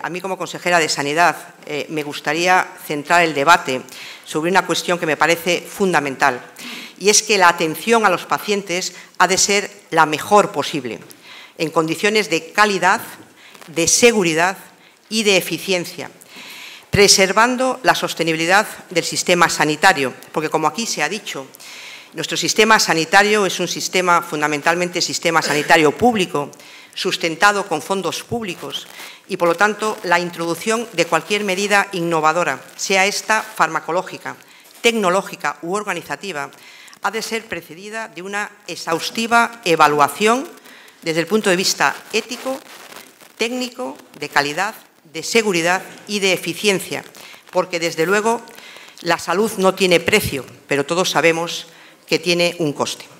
A mí, como consejera de Sanidad, me gustaría centrar el debate sobre una cuestión que me parece fundamental, y es que la atención a los pacientes ha de ser la mejor posible, en condiciones de calidad, de seguridad y de eficiencia, preservando la sostenibilidad del sistema sanitario, porque, como aquí se ha dicho, nuestro sistema sanitario es un sistema, fundamentalmente sistema sanitario público, sustentado con fondos públicos y, por lo tanto, la introducción de cualquier medida innovadora, sea esta farmacológica, tecnológica u organizativa, ha de ser precedida de una exhaustiva evaluación desde el punto de vista ético, técnico, de calidad, de seguridad y de eficiencia, porque, desde luego, la salud no tiene precio, pero todos sabemos que tiene un coste.